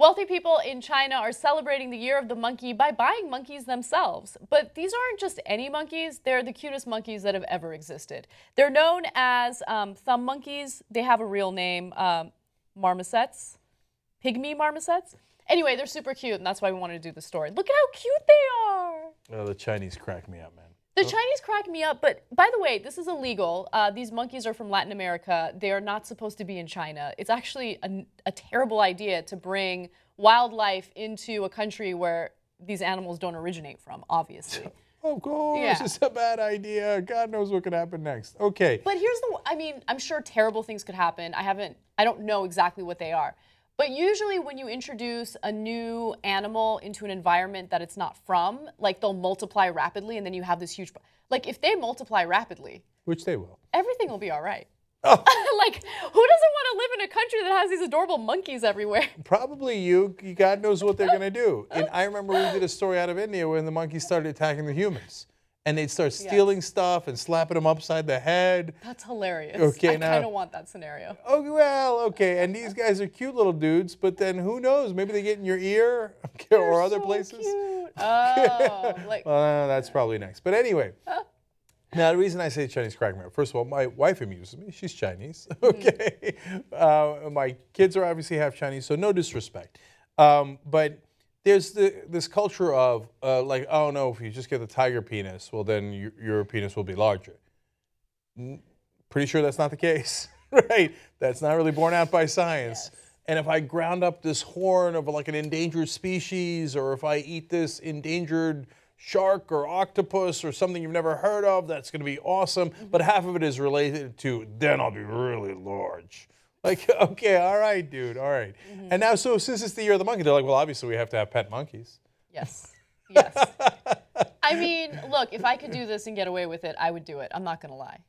Wealthy people in China are celebrating the year of the monkey by buying monkeys themselves. But these aren't just any monkeys, they're the cutest monkeys that have ever existed. They're known as thumb monkeys. They have a real name, marmosets, pygmy marmosets. Anyway, they're super cute, and that's why we wanted to do the story. Look at how cute they are. Oh, the Chinese crack me up, man. The Chinese crack me up, but by the way, this is illegal. These monkeys are from Latin America. They are not supposed to be in China. It's actually a terrible idea to bring wildlife into a country where these animals don't originate from, obviously. Of course, yeah. It's a bad idea. God knows what could happen next. Okay. But here's the, I mean, I'm sure terrible things could happen. I don't know exactly what they are. But usually when you introduce a new animal into an environment that it's not from, like they'll multiply rapidly and then you have this huge, like if they multiply rapidly. Which they will. Everything will be all right. Oh. Like who doesn't want to live in a country that has these adorable monkeys everywhere? Probably you. God knows what they're going to do. And I remember we did a story out of India when the monkeys started attacking the humans. And they'd start stealing stuff and slapping them upside the head. That's hilarious. Okay, I kind of want that scenario. Oh, well, okay. And these guys are cute little dudes, but then who knows? Maybe they get in your ear or other places. Cute. Oh, like. Well, that's probably next. But anyway. Now, the reason I say Chinese crack me up, first of all, my wife amuses me. She's Chinese. Okay. My kids are obviously half Chinese, so no disrespect. But there's this culture of like, oh no, if you just get the tiger penis, well then your penis will be larger. Pretty sure that's not the case, right? That's not really borne out by science. Yes. And if I ground up this horn of like an endangered species, or if I eat this endangered shark or octopus or something you've never heard of, that's going to be awesome. But half of it is related to, then I'll be really large. Like, okay, all right, dude, all right. And now, so since it's the year of the monkey, they're like, well, obviously we have to have pet monkeys. Yes, yes. I mean, look, if I could do this and get away with it, I would do it. I'm not going to lie.